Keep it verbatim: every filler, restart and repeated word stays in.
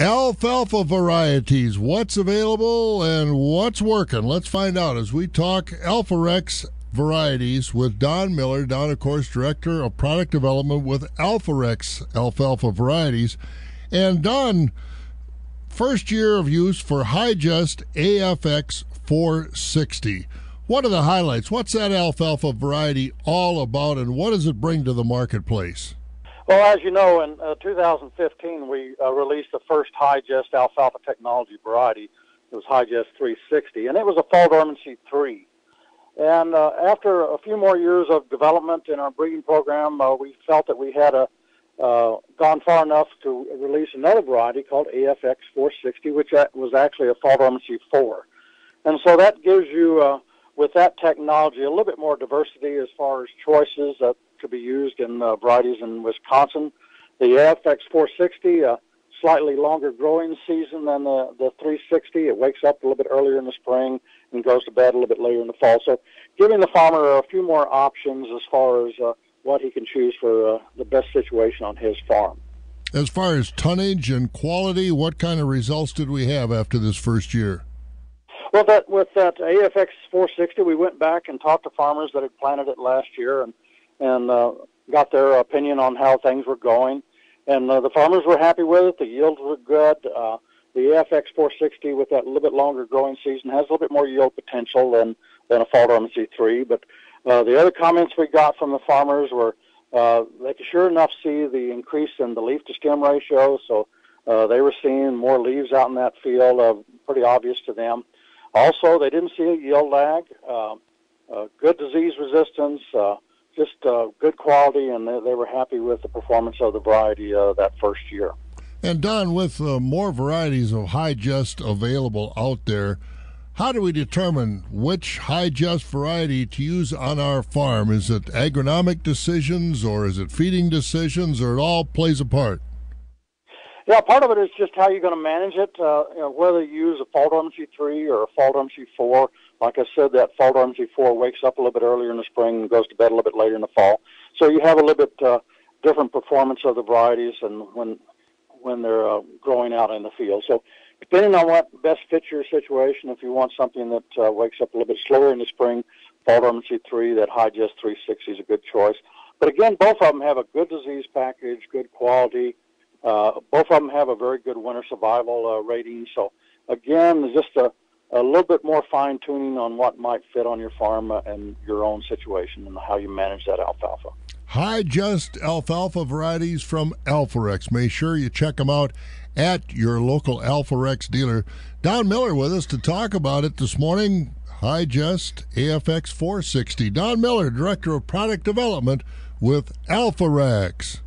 Alfalfa varieties, what's available and what's working? Let's find out as we talk Alforex varieties with Don Miller. Don, of course, Director of Product Development with Alforex Alfalfa Varieties. And Don, first year of use for Hi-Gest A F X four sixty. What are the highlights? What's that alfalfa variety all about, and what does it bring to the marketplace? Well, as you know, in uh, two thousand fifteen, we uh, released the first Hi-Gest Alfalfa Technology variety. It was Hi-Gest three sixty, and it was a Fall Dormancy three. And uh, after a few more years of development in our breeding program, uh, we felt that we had a, uh, gone far enough to release another variety called A F X four sixty, which was actually a Fall Dormancy four. And so that gives you, uh, with that technology, a little bit more diversity as far as choices that could be used in uh, varieties in Wisconsin. The A F X four sixty, a slightly longer growing season than the, the three sixty. It wakes up a little bit earlier in the spring and goes to bed a little bit later in the fall. So giving the farmer a few more options as far as uh, what he can choose for uh, the best situation on his farm. As far as tonnage and quality, what kind of results did we have after this first year? Well, that, with that A F X four sixty, we went back and talked to farmers that had planted it last year and and uh, got their opinion on how things were going. And uh, the farmers were happy with it. The yields were good. Uh, the A F X four sixty, with that little bit longer growing season, has a little bit more yield potential than, than a Fall Dormancy three. But uh, the other comments we got from the farmers were uh, they could sure enough see the increase in the leaf-to-stem ratio, so uh, they were seeing more leaves out in that field, uh, pretty obvious to them. Also, they didn't see a yield lag, uh, uh, good disease resistance, uh, just uh, good quality, and they, they were happy with the performance of the variety uh, that first year. And Don, with uh, more varieties of Hi-Gest available out there, how do we determine which Hi-Gest variety to use on our farm? Is it agronomic decisions, or is it feeding decisions, or it all plays a part? Yeah, part of it is just how you're going to manage it, uh, you know, whether you use a Fall Dormancy three or a Fall Dormancy four. Like I said, that Fall Dormancy four wakes up a little bit earlier in the spring and goes to bed a little bit later in the fall. So you have a little bit uh, different performance of the varieties and when when they're uh, growing out in the field. So depending on what best fits your situation, if you want something that uh, wakes up a little bit slower in the spring, Fall Dormancy three, that Hi-Gest three sixty is a good choice. But again, both of them have a good disease package, good quality. Uh, both of them have a very good winter survival uh, rating. So again, just a a little bit more fine-tuning on what might fit on your farm and your own situation and how you manage that alfalfa. Hi-Gest Alfalfa Varieties from Alforex. Make sure you check them out at your local Alforex dealer. Don Miller with us to talk about it this morning, Hi-Gest A F X four sixty. Don Miller, Director of Product Development with Alforex.